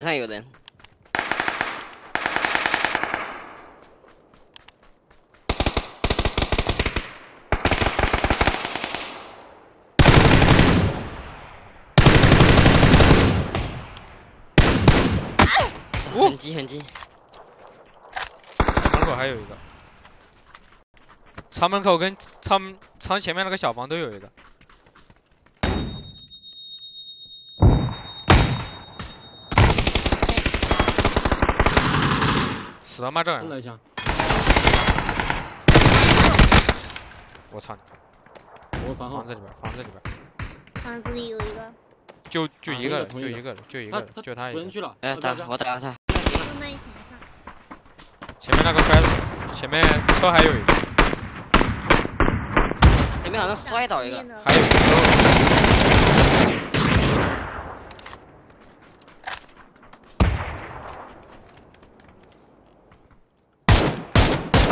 上有人，很急很急。门口还有一个，厂门口跟厂前面那个小房都有一个。 死他妈这人！我操你！我房子里边，房子里边。房子里有一个。就一个人，就一个人，就一个人，就他一个。人去了。哎，打我打他。前面那个摔，前面车还有一个。前面好像摔倒一个。还有一个。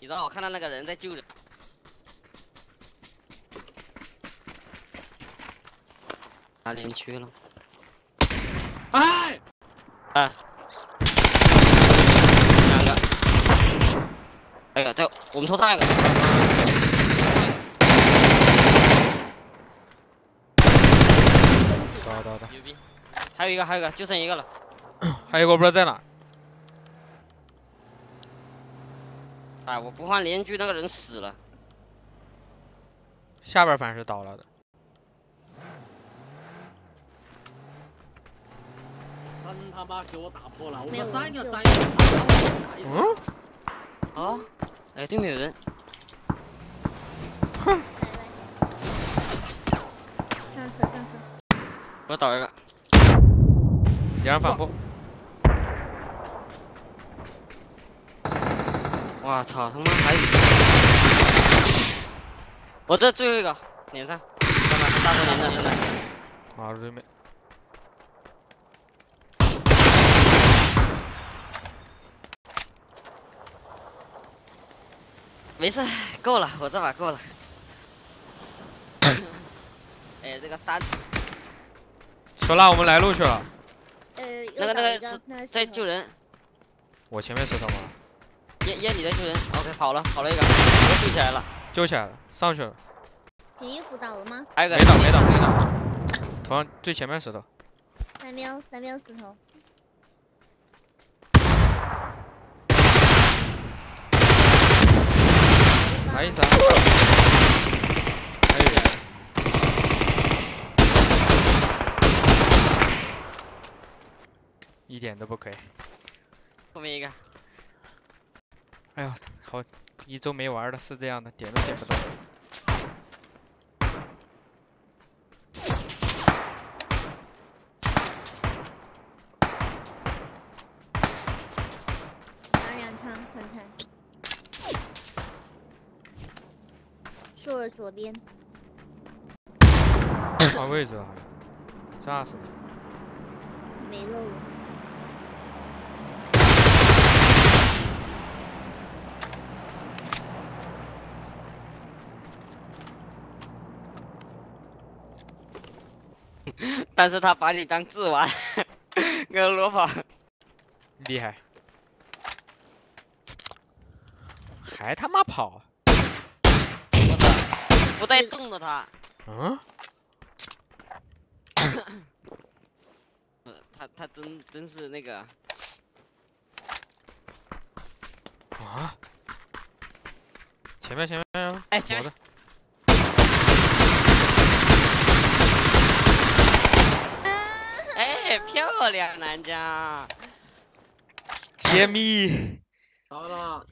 你知道我看到那个人在救人，打连区了。哎，啊，两个，哎呀，在我们头上一个，打，牛逼，还有一个，就剩一个了，还有一个不知道在哪。 哎，我不换连狙，那个人死了。下边反正是倒了的。真他妈给我打破了！我们三个在。嗯？啊？哎，对面有人。哼。上车。我倒一个。敌人反扑。 哇操！他妈还有！我这最后一个脸上，大哥脸上真的。马路对面。没事，够了，我这把够了。哎，这个山。球拉我们来路去了。那个是在救人。我前面是他妈。 烟你在救人 ，OK， 跑了一个，我救起来了，上去了。你衣服倒了吗？还有个没倒，头上最前面石头。三标石头。来一闪。还有人。一点都不亏。后面一个。 哎呀，好一周没玩了，是这样的，点都点不到。打2枪，看看。射了左边。换位置了，炸死了。没漏了。 但是他把你当智娃，跟罗跑，厉害，还他妈跑！我操，不带动的他。嗯？他真是那个。啊！前面，哎，前面。 漂亮，南家，揭秘，好了。